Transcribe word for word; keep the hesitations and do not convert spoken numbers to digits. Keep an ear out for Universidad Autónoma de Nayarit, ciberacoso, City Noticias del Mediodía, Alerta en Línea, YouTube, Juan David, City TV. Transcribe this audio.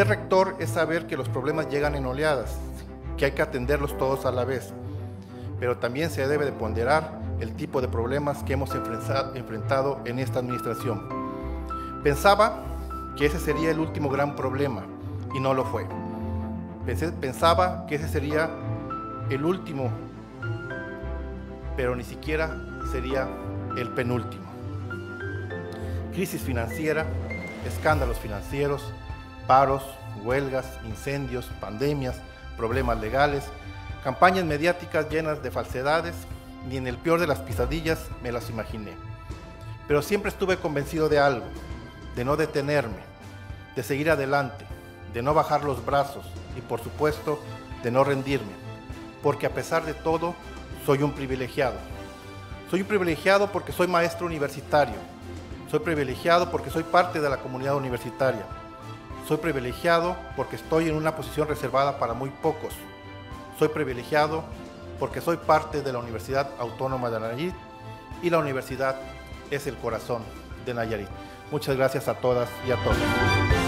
Ser rector es saber que los problemas llegan en oleadas, que hay que atenderlos todos a la vez, pero también se debe de ponderar el tipo de problemas que hemos enfrentado en esta administración. Pensaba que ese sería el último gran problema y no lo fue. Pensaba que ese sería el último, pero ni siquiera sería el penúltimo. Crisis financiera, escándalos financieros, paros, huelgas, incendios, pandemias, problemas legales, campañas mediáticas llenas de falsedades, ni en el peor de las pesadillas me las imaginé. Pero siempre estuve convencido de algo, de no detenerme, de seguir adelante, de no bajar los brazos y, por supuesto, de no rendirme, porque a pesar de todo, soy un privilegiado. Soy un privilegiado porque soy maestro universitario, soy privilegiado porque soy parte de la comunidad universitaria, soy privilegiado porque estoy en una posición reservada para muy pocos, soy privilegiado porque soy parte de la Universidad Autónoma de Nayarit y la universidad es el corazón de Nayarit. Muchas gracias a todas y a todos.